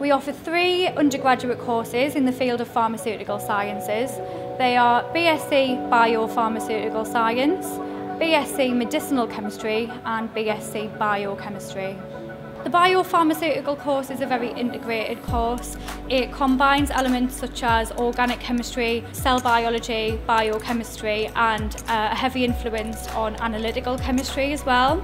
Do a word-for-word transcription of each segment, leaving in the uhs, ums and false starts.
We offer three undergraduate courses in the field of pharmaceutical sciences. They are BSc Biopharmaceutical Science, BSc Medicinal Chemistry and BSc Biochemistry. The biopharmaceutical course is a very integrated course. It combines elements such as organic chemistry, cell biology, biochemistry and a heavy influence on analytical chemistry as well.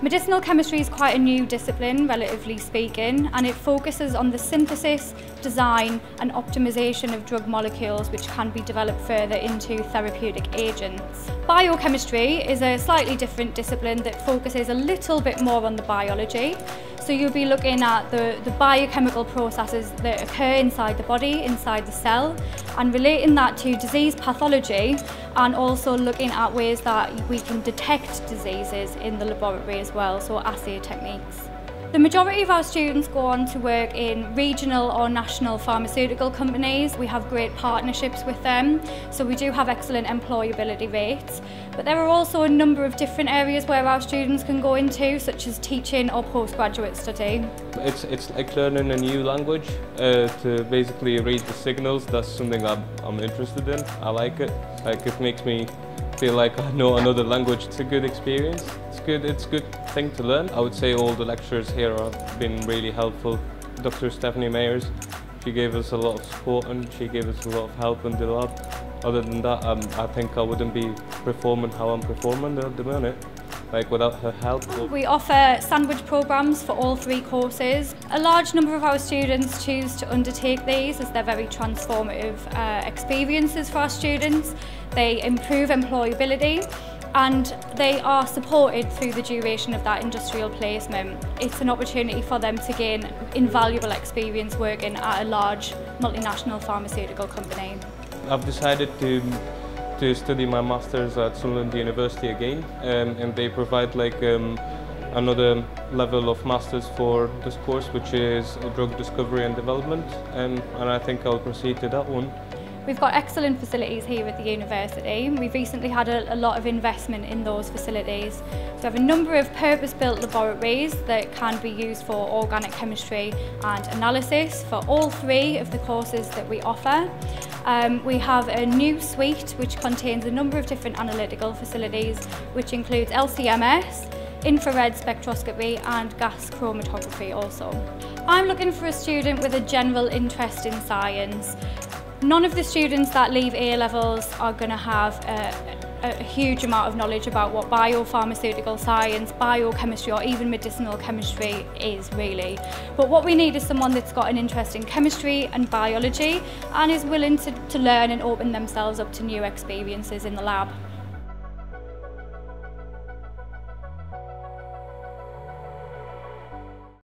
Medicinal chemistry is quite a new discipline, relatively speaking, and it focuses on the synthesis, design and optimization of drug molecules which can be developed further into therapeutic agents. Biochemistry is a slightly different discipline that focuses a little bit more on the biology. So you'll be looking at the, the biochemical processes that occur inside the body, inside the cell, and relating that to disease pathology and also looking at ways that we can detect diseases in the laboratory as well, so assay techniques. The majority of our students go on to work in regional or national pharmaceutical companies. We have great partnerships with them, so we do have excellent employability rates. But there are also a number of different areas where our students can go into, such as teaching or postgraduate study. It's, it's like learning a new language uh, to basically read the signals. That's something I'm, I'm interested in. I like it. Like, it makes me feel like I know another language. It's a good experience. It's good. It's good. Thing to learn. I would say all the lectures here have been really helpful. Doctor Stephanie Mayers, she gave us a lot of support and she gave us a lot of help in the lab. Other than that, um, I think I wouldn't be performing how I'm performing at the minute, like without her help. We offer sandwich programs for all three courses. A large number of our students choose to undertake these as they're very transformative uh, experiences for our students. They improve employability and they are supported through the duration of that industrial placement. It's an opportunity for them to gain invaluable experience working at a large multinational pharmaceutical company. I've decided to, to study my Masters at Sunderland University again, um, and they provide like um, another level of Masters for this course, which is Drug Discovery and Development, um, and I think I'll proceed to that one. We've got excellent facilities here at the university. We've recently had a, a lot of investment in those facilities. So we have a number of purpose-built laboratories that can be used for organic chemistry and analysis for all three of the courses that we offer. Um, we have a new suite which contains a number of different analytical facilities, which includes L C M S, infrared spectroscopy and gas chromatography also. I'm looking for a student with a general interest in science. None of the students that leave A levels are going to have a, a huge amount of knowledge about what biopharmaceutical science, biochemistry or even medicinal chemistry is really. But what we need is someone that's got an interest in chemistry and biology and is willing to, to learn and open themselves up to new experiences in the lab.